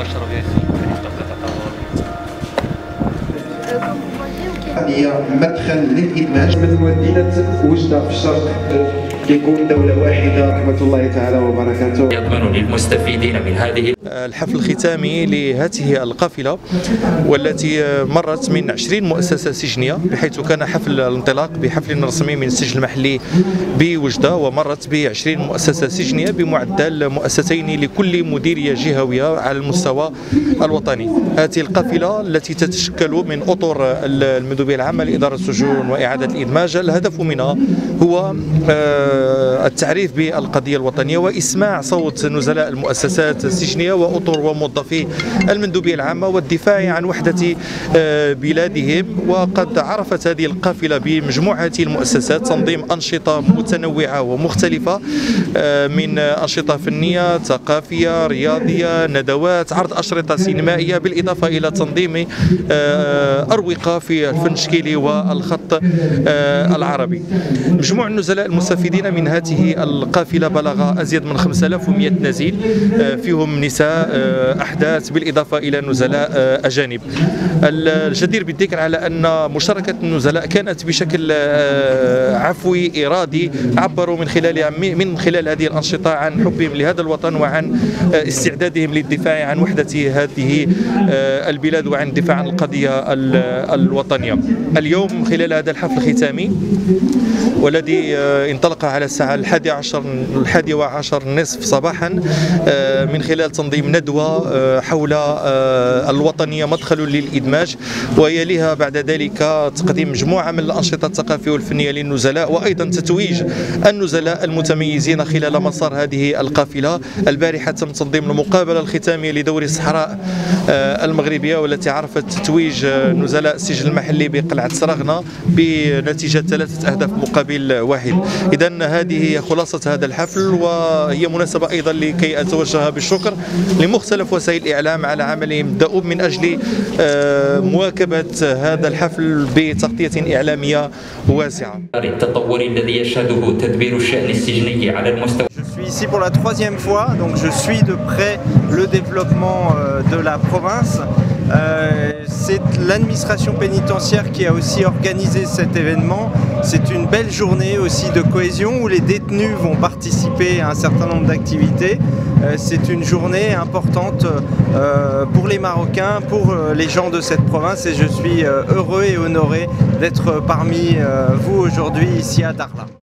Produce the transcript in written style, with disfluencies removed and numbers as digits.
الخريطة الشرقية هي مدخل للإدماج من مدينة وجدة في الشرق ليكون دولة واحدة رحمة الله تعالى وبركاته. يضمن للمستفيدين من هذه الحفل الختامي لهذه القافلة والتي مرت من 20 مؤسسة سجنية، بحيث كان حفل الانطلاق بحفل رسمي من السجن المحلي بوجدة، ومرت ب 20 مؤسسة سجنية بمعدل مؤسستين لكل مديرية جهوية على المستوى الوطني. هذه القافلة التي تتشكل من أطر المندوبية العامة لإدارة السجون وإعادة الإدماج، الهدف منها هو التعريف بالقضية الوطنية وإسماع صوت نزلاء المؤسسات السجنية وأطر وموظفي المندوبية العامة والدفاع عن وحدة بلادهم. وقد عرفت هذه القافلة بمجموعة المؤسسات تنظيم أنشطة متنوعة ومختلفة، من أنشطة فنية، ثقافية، رياضية، ندوات، عرض أشرطة سينمائية، بالإضافة إلى تنظيم أروقة في الفن التشكيلي والخط العربي. مجموع النزلاء المستفيدين من هذه القافلة بلغ أزيد من 5100 نزيل، فيهم نساء، أحداث، بالإضافة إلى نزلاء أجانب. الجدير بالذكر على أن مشاركة النزلاء كانت بشكل عفوي إرادي، عبروا من خلال هذه الأنشطة عن حبهم لهذا الوطن وعن استعدادهم للدفاع عن وحدة هذه البلاد وعن الدفاع عن القضية الوطنية. اليوم خلال هذا الحفل الختامي والذي انطلق على الساعة 11:30 صباحا من خلال تنظيم ندوة حول الوطنية مدخل للإدماج، ويليها بعد ذلك تقديم مجموعة من الأنشطة الثقافية والفنية للنزلاء، وأيضا تتويج النزلاء المتميزين خلال مسار هذه القافلة. البارحة تم تنظيم المقابلة الختامية لدوري الصحراء المغربية، والتي عرفت تتويج نزلاء السجن المحلي بقلعة سرغنة بنتيجة 3 أهداف مقابل 1. إذن هذه هي خلاصة هذا الحفل، وهي مناسبة أيضا لكي أتوجه بالشكر لمختلف وسائل الإعلام على عملهم الدؤوب من أجل مواكبة هذا الحفل بتغطية إعلامية واسعة. التطور الذي يشهده تدبير الشأن السجني على المستوى. Je suis ici pour la 3e fois, donc je suis de près le développement de la province. C'est l'administration pénitentiaire qui a aussi organisé cet événement. C'est une belle journée aussi de cohésion où les détenus vont participer à un certain nombre d'activités. C'est une journée importante pour les Marocains, pour les gens de cette province, et je suis heureux et honoré d'être parmi vous aujourd'hui ici à Dakhla.